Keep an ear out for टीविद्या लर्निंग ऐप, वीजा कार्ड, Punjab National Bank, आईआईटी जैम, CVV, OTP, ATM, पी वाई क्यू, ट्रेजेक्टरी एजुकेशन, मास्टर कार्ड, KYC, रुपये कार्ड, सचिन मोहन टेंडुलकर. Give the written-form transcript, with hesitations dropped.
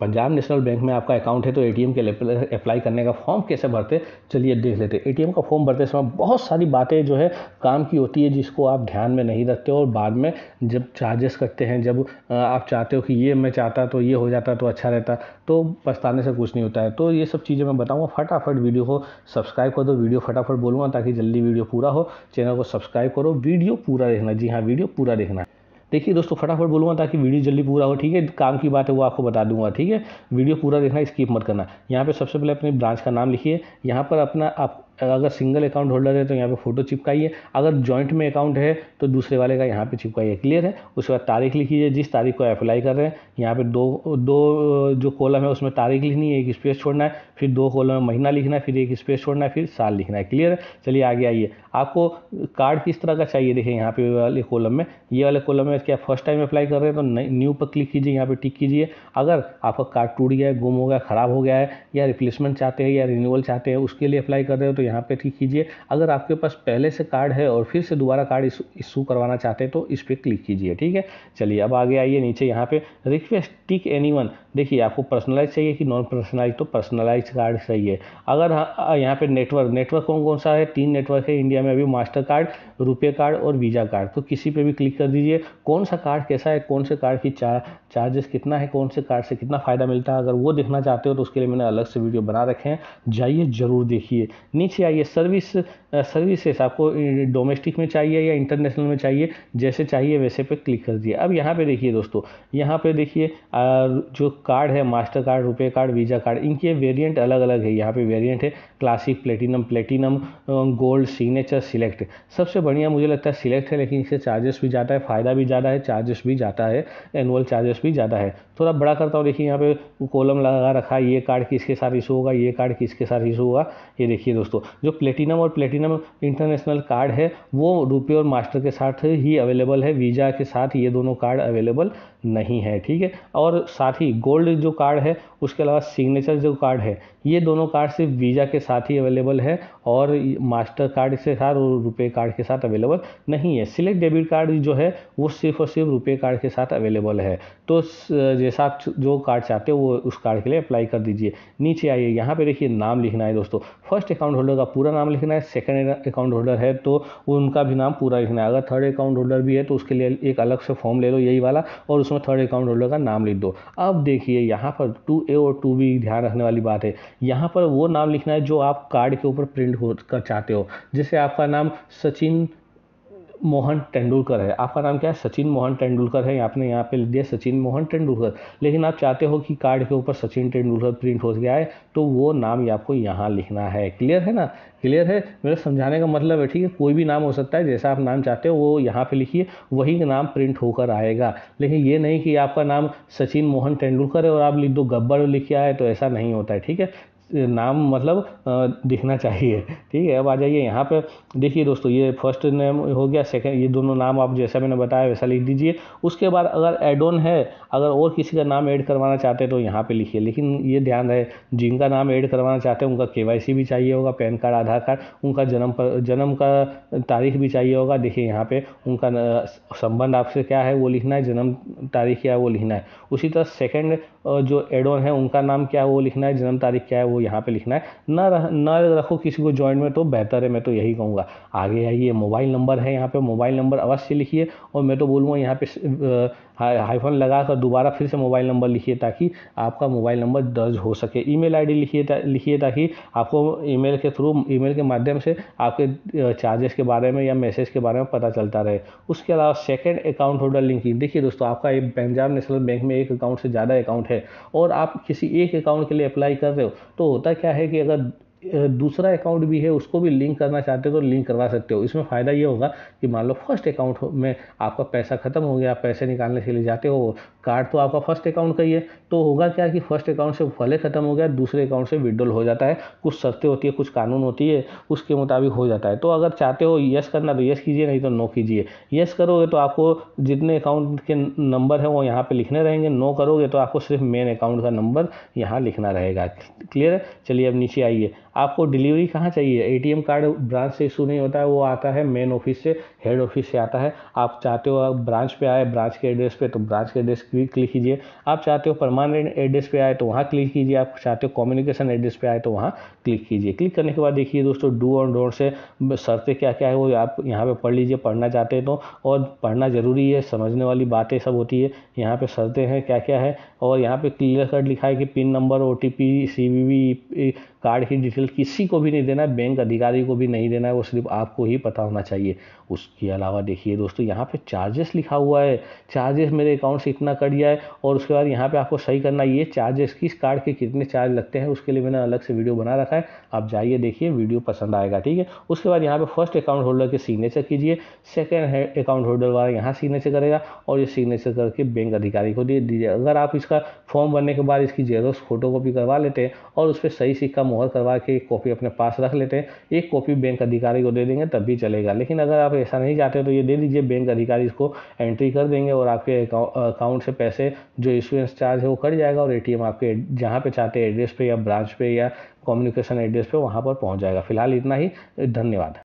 Punjab national bank में आपका account है तो एटीएम के लिए अप्लाई करने का फॉर्म कैसे भरते, चलिए देख लेते हैं। एटीएम का फॉर्म भरते समय बहुत सारी बातें जो है काम की होती है जिसको आप ध्यान में नहीं रखते हो और बाद में जब चार्जेस करते हैं, जब आप चाहते हो कि ये मैं चाहता तो ये हो जाता तो अच्छा रहता, तो पछताने से कुछ नहीं होता है। तो ये सब चीज़ें मैं बताऊँगा, फटाफट वीडियो को सब्सक्राइब कर दो, वीडियो फटाफट बोलूँगा ताकि जल्दी वीडियो पूरा हो। चैनल को सब्सक्राइब करो, वीडियो पूरा देखना, जी हाँ वीडियो पूरा देखना। देखिए दोस्तों फटाफट बोलूँगा ताकि वीडियो जल्दी पूरा हो, ठीक है। काम की बात है वो आपको बता दूंगा, ठीक है। वीडियो पूरा देखना, स्किप मत करना। यहाँ पे सबसे पहले अपने ब्रांच का नाम लिखिए, यहाँ पर अपना आप अगर सिंगल अकाउंट होल्डर है तो यहाँ पे फ़ोटो चिपकाइए, अगर जॉइंट में अकाउंट है तो दूसरे वाले का यहाँ पे चिपकाइए, क्लियर है। उसके बाद तारीख लिखिए, जिस तारीख को अप्लाई कर रहे हैं। यहाँ पे दो जो कॉलम है उसमें तारीख लिखनी है, एक स्पेस छोड़ना है, फिर दो कॉलम में महीना लिखना है, फिर एक स्पेस छोड़ना है, फिर साल लिखना है, क्लियर है। चलिए आगे आइए, आपको कार्ड किस तरह का चाहिए। देखिए यहाँ पे वाले कॉलम में, ये वाले कॉलम में क्या फर्स्ट टाइम अप्लाई कर रहे हैं तो न्यू पर क्लिक कीजिए, यहाँ पर टिक कीजिए। अगर आपका कार्ड टूट गया है, गुम हो गया, ख़राब हो गया है, या रिप्लेसमेंट चाहते हैं या रिन्यूअल चाहते हैं उसके लिए अप्लाई कर रहे हो तो यहाँ पे क्लिक कीजिए। अगर आपके पास पहले से कार्ड है और फिर से दोबारा कार्ड इशू करवाना चाहते हैं तो इस पर क्लिक कीजिए, ठीक है। चलिए अब आगे आइए, नीचे यहाँ पे रिक्वेस्ट टिक एनीवन। देखिए आपको पर्सनलाइज चाहिए कि नॉन पर्सनलाइज, तो पर्सनलाइज कार्ड चाहिए। अगर यहाँ पे नेटवर्क कौन कौन सा है, 3 नेटवर्क है इंडिया में अभी, मास्टर कार्ड, रुपये कार्ड और वीजा कार्ड, तो किसी पे भी क्लिक कर दीजिए। कौन सा कार्ड कैसा है, कौन से कार्ड की चार्जेस कितना है, कौन से कार्ड से कितना फ़ायदा मिलता है, अगर वो देखना चाहते हो तो उसके लिए मैंने अलग से वीडियो बना रखे हैं, जाइए ज़रूर देखिए। नीचे आइए, सर्विसेस आपको डोमेस्टिक में चाहिए या इंटरनेशनल में चाहिए, जैसे चाहिए वैसे पे क्लिक कर दिए। अब यहाँ पे देखिए दोस्तों, यहाँ पे देखिए जो कार्ड है मास्टर कार्ड, रुपये कार्ड, Visa card, इनके वेरिएंट अलग अलग है। यहाँ पे वेरिएंट है classic, platinum, gold, signature, select. सबसे बढ़िया मुझे लगता है सिलेक्ट है, लेकिन इससे चार्जेस भी ज़्यादा है, फ़ायदा भी ज़्यादा है, चार्जेस भी ज़्यादा है, एनुअल चार्जेस भी ज़्यादा है। थोड़ा बड़ा करता हूँ, देखिए यहाँ पे कॉलम लगा रखा है, ये कार्ड किसके साथ इशू होगा, ये कार्ड किसके साथ इशू होगा। ये देखिए दोस्तों, जो प्लेटिनम और प्लेटिनम इंटरनेशनल कार्ड है वो रुपये और मास्टर के साथ ही अवेलेबल है, वीज़ा के साथ ये दोनों कार्ड अवेलेबल नहीं है, ठीक है। और साथ ही गोल्ड जो कार्ड है, उसके अलावा सिग्नेचर जो कार्ड है, ये दोनों कार्ड सिर्फ वीज़ा के साथ ही अवेलेबल है और मास्टर कार्ड के साथ और रुपये कार्ड के साथ अवेलेबल नहीं है। सिलेक्ट डेबिट कार्ड जो है वो सिर्फ और सिर्फ रुपये कार्ड के साथ अवेलेबल है। तो जैसा आप जो कार्ड चाहते हो वो उस कार्ड के लिए अप्लाई कर दीजिए। नीचे आइए, यहाँ पे देखिए नाम लिखना है दोस्तों, फर्स्ट अकाउंट होल्डर का पूरा नाम लिखना है, सेकंड अकाउंट होल्डर है तो उनका भी नाम पूरा लिखना है। अगर थर्ड अकाउंट होल्डर भी है तो उसके लिए एक अलग से फॉर्म ले लो, यही वाला, और उसमें थर्ड अकाउंट होल्डर का नाम लिख दो। अब देखिए यहाँ पर 2A और 2B ध्यान रखने वाली बात है, यहाँ पर वो नाम लिखना है जो आप कार्ड के ऊपर प्रिंट कर चाहते हो। जैसे आपका नाम सचिन मोहन टेंडुलकर है, आपका नाम क्या है, सचिन मोहन टेंडुलकर है, आपने यहाँ पे लिख दिया सचिन मोहन टेंडुलकर, लेकिन आप चाहते हो कि कार्ड के ऊपर सचिन तेंदुलकर प्रिंट हो गया है तो वो नाम आपको यहाँ लिखना है, क्लियर है ना, क्लियर है। मेरा समझाने का मतलब है, ठीक है, कोई भी नाम हो सकता है, जैसा आप नाम चाहते हो वो यहाँ पे लिखिए, वही नाम प्रिंट होकर आएगा। लेकिन ये नहीं कि आपका नाम सचिन मोहन तेंदुलकर है और आप लिख दो गब्बर लिख के आए, तो ऐसा नहीं होता है, ठीक है। नाम मतलब दिखना चाहिए, ठीक है। अब आ जाइए यहाँ पे, देखिए दोस्तों ये फर्स्ट नेम हो गया, सेकंड, ये दोनों नाम आप जैसा मैंने बताया वैसा लिख दीजिए। उसके बाद अगर ऐड ऑन है, अगर और किसी का नाम ऐड करवाना चाहते हैं तो यहाँ पे लिखिए, लेकिन ये ध्यान रहे जिनका नाम ऐड करवाना चाहते हैं उनका KYC भी चाहिए होगा, पैन कार्ड, आधार कार्ड, उनका जन्म का तारीख भी चाहिए होगा। देखिए यहाँ पर उनका संबंध आपसे क्या है वो लिखना है, जन्म तारीख क्या है वो लिखना है। उसी तरह सेकेंड जो ऐड ऑन है उनका नाम क्या है वो लिखना है, जन्म तारीख क्या है वो यहाँ पे लिखना है। ना रखो किसी को जॉइंट में तो बेहतर है, मैं तो यही कहूँगा। आगे आइए, मोबाइल नंबर है, यहाँ पे मोबाइल नंबर अवश्य लिखिए, और मैं तो बोलूँगा यहाँ पे हाइफन लगाकर दोबारा फिर से मोबाइल नंबर लिखिए ताकि आपका मोबाइल नंबर दर्ज हो सके। ईमेल आईडी लिखिए ताकि आपको ईमेल के थ्रू, ईमेल के माध्यम से आपके चार्जेस के बारे में या मैसेज के बारे में पता चलता रहे। उसके अलावा सेकेंड अकाउंट होल्डर लिंकिंग, देखिए दोस्तों आपका एक पंजाब नेशनल बैंक में एक अकाउंट से ज़्यादा अकाउंट है और आप किसी एक अकाउंट के लिए अप्लाई कर रहे हो तो होता क्या है कि अगर दूसरा अकाउंट भी है उसको भी लिंक करना चाहते हो तो लिंक करवा सकते हो। इसमें फ़ायदा ये होगा कि मान लो फर्स्ट अकाउंट में आपका पैसा ख़त्म हो गया, पैसे निकालने के लिए जाते हो, कार्ड तो आपका फर्स्ट अकाउंट का ही है, तो होगा क्या कि फर्स्ट अकाउंट से भले ख़त्म हो गया, दूसरे अकाउंट से विड्रॉल हो जाता है। कुछ शर्तें होती है, कुछ कानून होती है, उसके मुताबिक हो जाता है। तो अगर चाहते हो येस करना तो येस कीजिए, नहीं तो नो कीजिए। येस करोगे तो आपको जितने अकाउंट के नंबर हैं वो यहाँ पर लिखने रहेंगे, नो करोगे तो आपको सिर्फ मेन अकाउंट का नंबर यहाँ लिखना रहेगा, क्लियर है। चलिए अब नीचे आइए, आपको डिलीवरी कहाँ चाहिए। एटीएम कार्ड ब्रांच से इशू नहीं होता है, वो आता है मेन ऑफिस से, हेड ऑफिस से आता है। आप चाहते हो आप ब्रांच पे आए, ब्रांच के एड्रेस पे, तो ब्रांच के एड्रेस क्लिक कीजिए। आप चाहते हो परमानेंट एड्रेस पे आए तो वहाँ क्लिक कीजिए। आप चाहते हो कम्युनिकेशन एड्रेस पे आए तो वहाँ क्लिक कीजिए। क्लिक करने के बाद देखिए दोस्तों डू और डोंट से शर्तें क्या क्या है वो आप यहाँ पर पढ़ लीजिए, पढ़ना चाहते हैं तो, और पढ़ना ज़रूरी है, समझने वाली बातें सब होती है। यहाँ पर शर्तें हैं क्या क्या है, और यहाँ पर क्लियर कट लिखा है कि pin number, OTP, CVV, card की डिटेल किसी को भी नहीं देना है, बैंक अधिकारी को भी नहीं देना है, वो सिर्फ आपको ही पता होना चाहिए। उसके अलावा देखिए दोस्तों यहाँ पे चार्जेस लिखा हुआ है, चार्जेस मेरे अकाउंट से इतना कट गया है, और उसके बाद यहाँ पे आपको सही करना ये चार्जेस किस कार्ड के कितने चार्ज लगते हैं, उसके लिए मैंने अलग से वीडियो बना रखा है, आप जाइए देखिए, वीडियो पसंद आएगा, ठीक है। उसके बाद यहाँ पर फर्स्ट अकाउंट होल्डर के सिग्नेचर कीजिए, सेकेंड अकाउंट होल्डर वाला यहाँ सिग्नेचर करेगा और ये सिग्नेचर करके बैंक अधिकारी को दे दीजिए। अगर आप इसका फॉर्म भरने के बाद इसकी जेरोक्स फोटोकॉपी करवा लेते हैं और उस पर सही सिक्का मोहर करवा के एक कॉपी अपने पास रख लेते हैं, एक कॉपी बैंक अधिकारी को दे देंगे तब भी चलेगा। लेकिन अगर आप ऐसा नहीं चाहते तो ये दे दीजिए, बैंक अधिकारी इसको एंट्री कर देंगे और आपके अकाउंट से पैसे जो इशुएंस चार्ज है वो कट जाएगा और ATM आपके जहाँ पे चाहते हैं एड्रेस पे या ब्रांच पे या कम्युनिकेशन एड्रेस पे वहाँ पर पहुँच जाएगा। फिलहाल इतना ही, धन्यवाद।